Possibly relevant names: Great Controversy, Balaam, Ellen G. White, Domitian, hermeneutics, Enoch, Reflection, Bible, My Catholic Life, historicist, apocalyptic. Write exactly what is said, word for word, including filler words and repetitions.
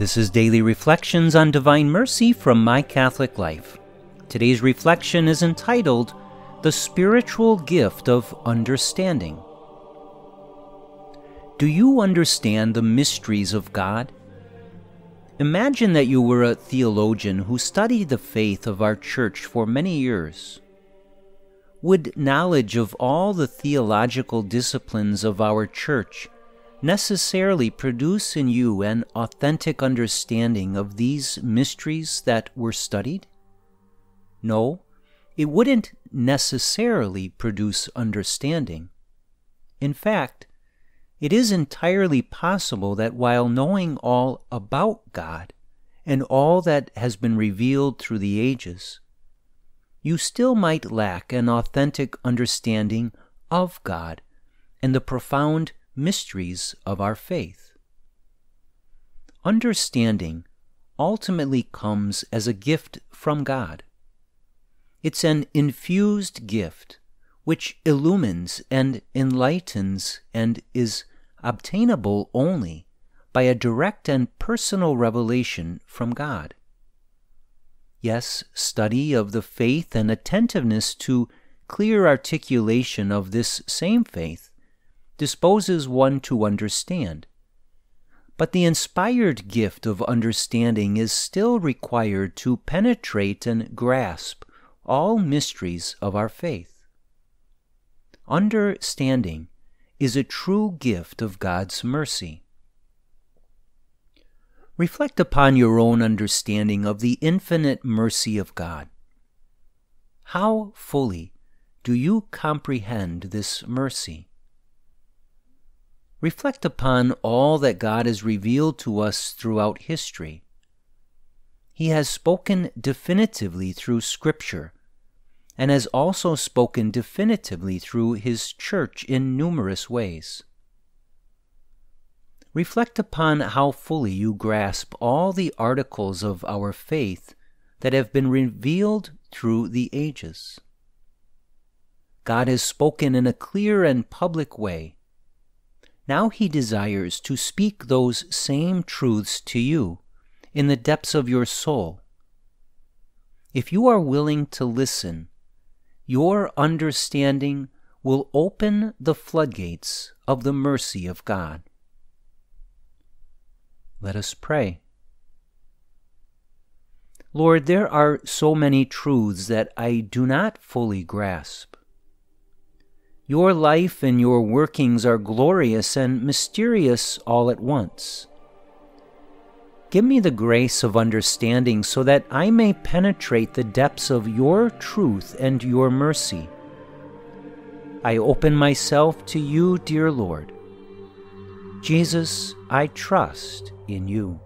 This is Daily Reflections on Divine Mercy from My Catholic Life. Today's reflection is entitled, The Spiritual Gift of Understanding. Do you understand the mysteries of God? Imagine that you were a theologian who studied the faith of our Church for many years. Would knowledge of all the theological disciplines of our Church necessarily produce in you an authentic understanding of these mysteries that were studied? No, it wouldn't necessarily produce understanding. In fact, it is entirely possible that while knowing all about God and all that has been revealed through the ages, you still might lack an authentic understanding of God and the profound mysteries of our faith. Understanding ultimately comes as a gift from God. It's an infused gift which illumines and enlightens and is obtainable only by a direct and personal revelation from God. Yes, study of the faith and attentiveness to clear articulation of this same faith disposes one to understand. But the inspired gift of understanding is still required to penetrate and grasp all mysteries of our faith. Understanding is a true gift of God's mercy. Reflect upon your own understanding of the infinite mercy of God. How fully do you comprehend this mercy? Reflect upon all that God has revealed to us throughout history. He has spoken definitively through Scripture, and has also spoken definitively through His Church in numerous ways. Reflect upon how fully you grasp all the articles of our faith that have been revealed through the ages. God has spoken in a clear and public way. Now He desires to speak those same truths to you in the depths of your soul. If you are willing to listen, your understanding will open the floodgates of the mercy of God. Let us pray. Lord, there are so many truths that I do not fully grasp. Your life and your workings are glorious and mysterious all at once. Give me the grace of understanding so that I may penetrate the depths of your truth and your mercy. I open myself to you, dear Lord. Jesus, I trust in you.